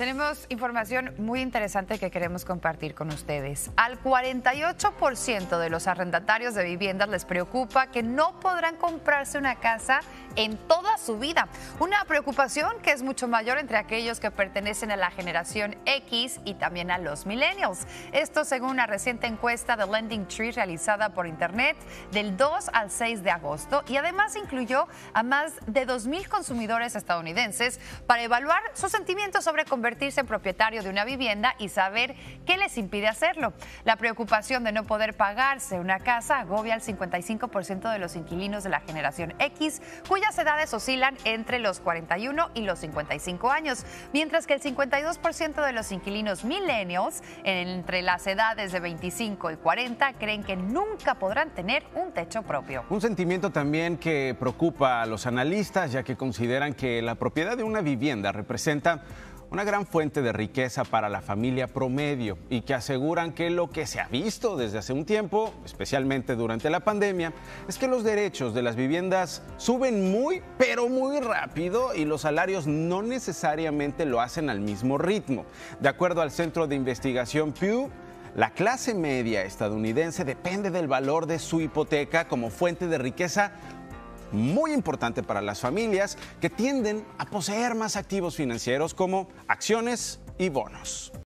tenemos información muy interesante que queremos compartir con ustedes. Al 48% de los arrendatarios de viviendas les preocupa que no podrán comprarse una casa en toda su vida. Una preocupación que es mucho mayor entre aquellos que pertenecen a la generación X y también a los millennials. Esto según una reciente encuesta de Lending Tree realizada por internet del 2 al 6 de agosto y además incluyó a más de 2,000 consumidores estadounidenses para evaluar sus sentimientos sobre convertirse en propietario de una vivienda y saber qué les impide hacerlo. La preocupación de no poder pagarse una casa agobia al 55% de los inquilinos de la generación X, cuyas edades oscilan entre los 41 y los 55 años, mientras que el 52% de los inquilinos millennials entre las edades de 25 y 40 creen que nunca podrán tener un techo propio. Un sentimiento también que preocupa a los analistas, ya que consideran que la propiedad de una vivienda representa una gran fuente de riqueza para la familia promedio y que aseguran que lo que se ha visto desde hace un tiempo, especialmente durante la pandemia, es que los derechos de las viviendas suben muy, pero muy rápido y los salarios no necesariamente lo hacen al mismo ritmo. De acuerdo al Centro de Investigación Pew, la clase media estadounidense depende del valor de su hipoteca como fuente de riqueza muy importante para las familias que tienden a poseer más activos financieros como acciones y bonos.